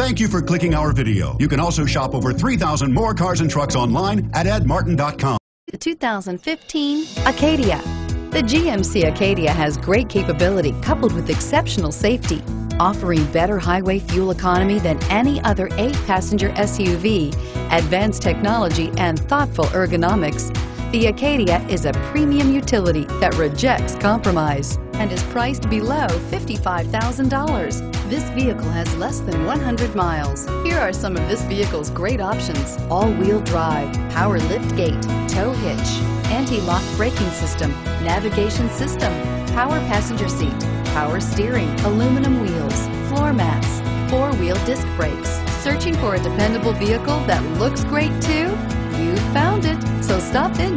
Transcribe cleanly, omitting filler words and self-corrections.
Thank you for clicking our video. You can also shop over 3,000 more cars and trucks online at EdMartin.com. The 2015 Acadia. The GMC Acadia has great capability coupled with exceptional safety, offering better highway fuel economy than any other 8-passenger SUV, advanced technology, and thoughtful ergonomics. The Acadia is a premium utility that rejects compromise and is priced below $55,000. This vehicle has less than 100 miles. Here are some of this vehicle's great options: all-wheel drive, power lift gate, tow hitch, anti-lock braking system, navigation system, power passenger seat, power steering, aluminum wheels, floor mats, four-wheel disc brakes. Searching for a dependable vehicle that looks great too? You found it, so stop in